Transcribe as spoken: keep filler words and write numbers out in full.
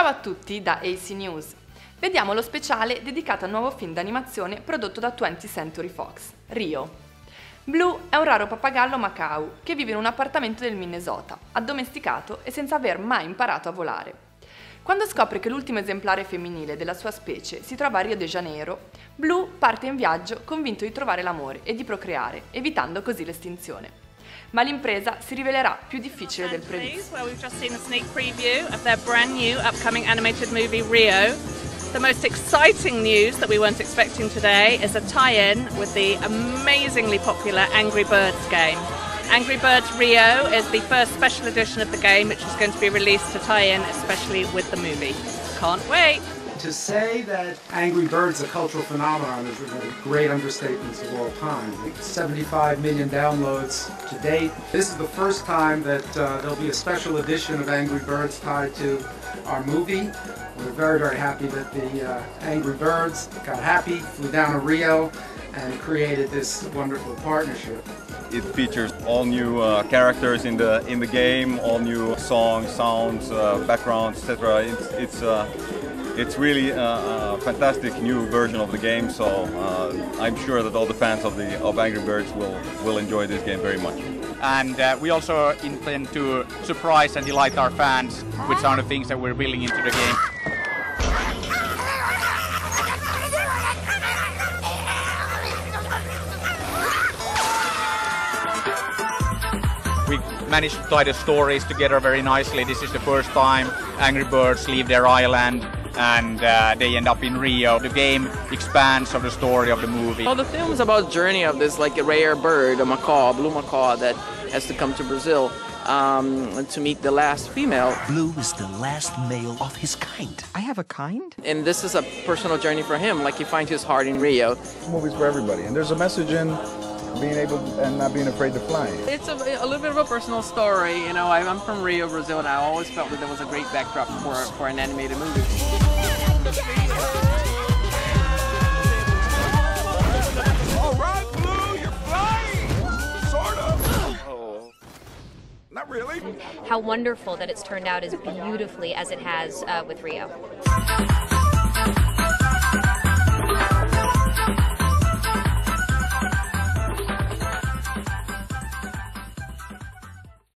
Ciao a tutti da A C News. Vediamo lo speciale dedicato al nuovo film d'animazione prodotto da twentieth Century Fox, Rio. Blue è un raro pappagallo Macaw che vive in un appartamento del Minnesota, addomesticato e senza aver mai imparato a volare. Quando scopre che l'ultimo esemplare femminile della sua specie si trova a Rio de Janeiro, Blue parte in viaggio convinto di trovare l'amore e di procreare, evitando così l'estinzione. Ma l'impresa si rivelerà più difficile del previsto. The most exciting news that we weren't expecting today is a tie-in with the amazingly popular Angry Birds game. Angry Birds Rio is the first special edition of the game, which is going to be released to tie in especially with the movie. Can't wait! To say that Angry Birds is a cultural phenomenon is one of the great understatements of all time. seventy-five million downloads to date. This is the first time that uh, there'll be a special edition of Angry Birds tied to our movie. We're very, very happy that the uh, Angry Birds got happy, flew down to Rio, and created this wonderful partnership. It features all new uh, characters in the in the game, all new songs, sounds, uh, backgrounds, et cetera. It's it's uh, it's really a, a fantastic new version of the game. So uh, I'm sure that all the fans of the of Angry Birds will will enjoy this game very much. And uh, we also intend to surprise and delight our fans with some of the things that we're building into the game. We managed to tie the stories together very nicely. This is the first time Angry Birds leave their island and uh, they end up in Rio. The game expands on the story of the movie. Well, the film is about the journey of this like a rare bird, a macaw, a blue macaw that has to come to Brazil um, to meet the last female. Blue is the last male of his kind. I have a kind? And this is a personal journey for him, like he finds his heart in Rio. Movies for everybody, and there's a message in being able to, and not being afraid to fly. It's a, a little bit of a personal story, you know. I'm from Rio, Brazil, and I always felt that there was a great backdrop for, for an animated movie. All right, Blue, you're flying! Sort of. Oh, not really. How wonderful that it's turned out as beautifully as it has uh, with Rio.